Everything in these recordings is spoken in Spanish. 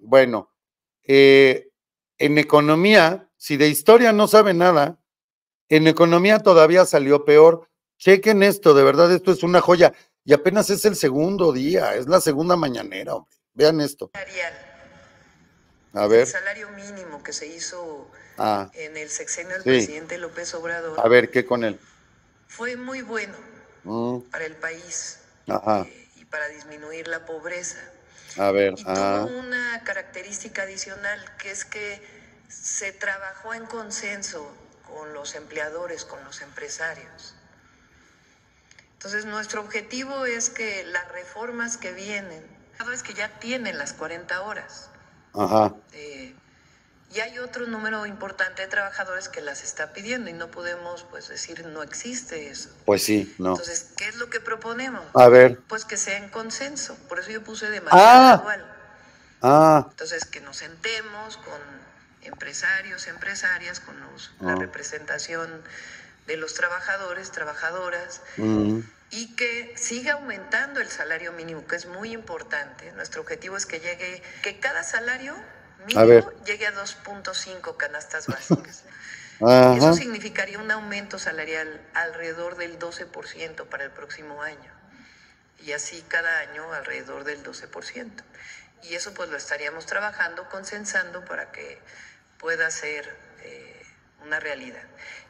Bueno, en economía, si de historia no sabe nada, en economía todavía salió peor. Chequen esto, de verdad, esto es una joya. Y apenas es el segundo día, es la segunda mañanera, hombre. Vean esto. A ver. El salario mínimo que se hizo en el sexenio del presidente López Obrador. A ver, ¿qué con él? Fue muy bueno para el país y para disminuir la pobreza. A ver. Y tuvo una característica adicional, que es que se trabajó en consenso con los empleadores, con los empresarios. Entonces, nuestro objetivo es que las reformas que vienen, es que ya tienen las 40 horas. Ajá. Y hay otro número importante de trabajadores que las está pidiendo y no podemos pues decir no existe eso. Pues sí, no. Entonces, ¿qué es lo que proponemos? A ver. Pues que sea en consenso, por eso yo puse de manera gradual. Entonces, que nos sentemos con empresarios, empresarias, con la representación de los trabajadores, trabajadoras, y que siga aumentando el salario mínimo, que es muy importante. Nuestro objetivo es que llegue, que cada salario mínimo llegue a 2.5 canastas básicas. Eso significaría un aumento salarial alrededor del 12% para el próximo año. Y así cada año alrededor del 12%. Y eso pues lo estaríamos trabajando, consensando para que pueda ser una realidad.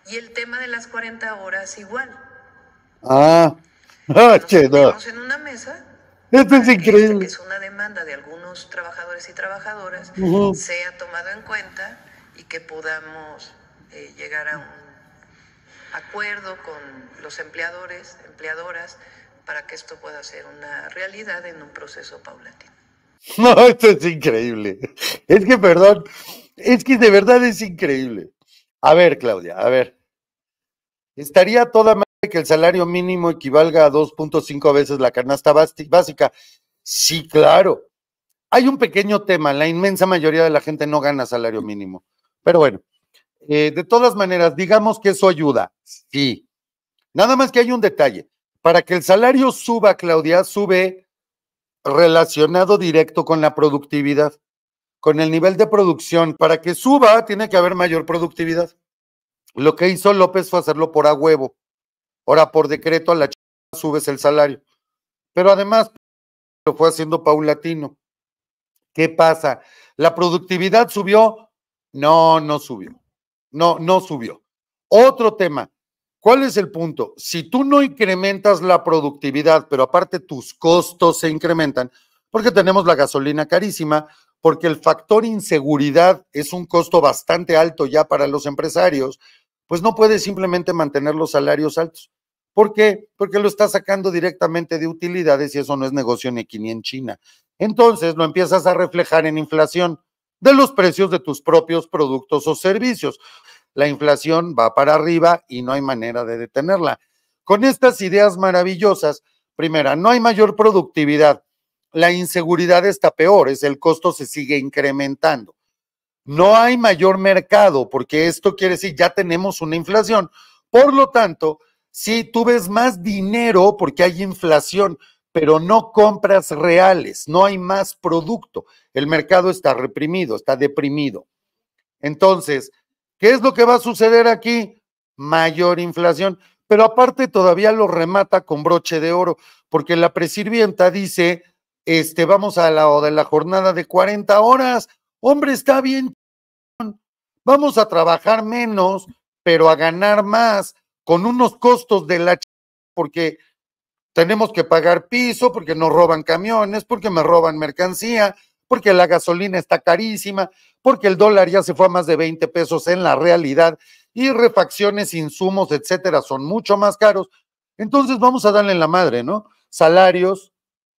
Y el tema de las 40 horas igual. Estamos en una mesa. Esto es increíble. Que es una demanda de algunos trabajadores y trabajadoras, sea tomado en cuenta y que podamos llegar a un acuerdo con los empleadores, empleadoras, para que esto pueda ser una realidad en un proceso paulatino. No, esto es increíble. Es que, perdón, es que de verdad es increíble. A ver, Claudia, a ver. Estaría toda que el salario mínimo equivalga a 2.5 veces la canasta básica. Sí, claro. Hay un pequeño tema, la inmensa mayoría de la gente no gana salario mínimo. Pero bueno, de todas maneras, digamos que eso ayuda. Sí. Nada más que hay un detalle. Para que el salario suba, Claudia, sube relacionado directo con la productividad, con el nivel de producción. Para que suba, tiene que haber mayor productividad. Lo que hizo López fue hacerlo por a huevo. Ahora, por decreto, a la chica subes el salario. Pero además, lo fue haciendo paulatino. ¿Qué pasa? ¿La productividad subió? No, no subió. No, no subió. Otro tema. ¿Cuál es el punto? Si tú no incrementas la productividad, pero aparte tus costos se incrementan, porque tenemos la gasolina carísima, porque el factor inseguridad es un costo bastante alto ya para los empresarios, pues no puedes simplemente mantener los salarios altos. ¿Por qué? Porque lo está sacando directamente de utilidades y eso no es negocio en aquí ni en China. Entonces lo empiezas a reflejar en inflación de los precios de tus propios productos o servicios. La inflación va para arriba y no hay manera de detenerla. Con estas ideas maravillosas, primera, no hay mayor productividad. La inseguridad está peor, es el costo se sigue incrementando. No hay mayor mercado, porque esto quiere decir ya tenemos una inflación. Por lo tanto, sí, tú ves más dinero porque hay inflación, pero no compras reales, no hay más producto. El mercado está reprimido, está deprimido. Entonces, ¿qué es lo que va a suceder aquí? Mayor inflación, pero aparte todavía lo remata con broche de oro, porque la presirvienta dice, vamos a la jornada de 40 horas. Hombre, está bien, vamos a trabajar menos, pero a ganar más, con unos costos de la porque tenemos que pagar piso, porque nos roban camiones, porque me roban mercancía, porque la gasolina está carísima, porque el dólar ya se fue a más de 20 pesos en la realidad, y refacciones, insumos, etcétera, son mucho más caros. Entonces vamos a darle en la madre, ¿no? Salarios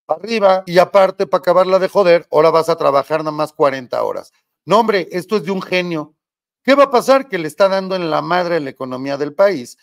arriba, y aparte, para acabarla de joder, ahora vas a trabajar nada más 40 horas. No, hombre, esto es de un genio. ¿Qué va a pasar? Que le está dando en la madre la economía del país.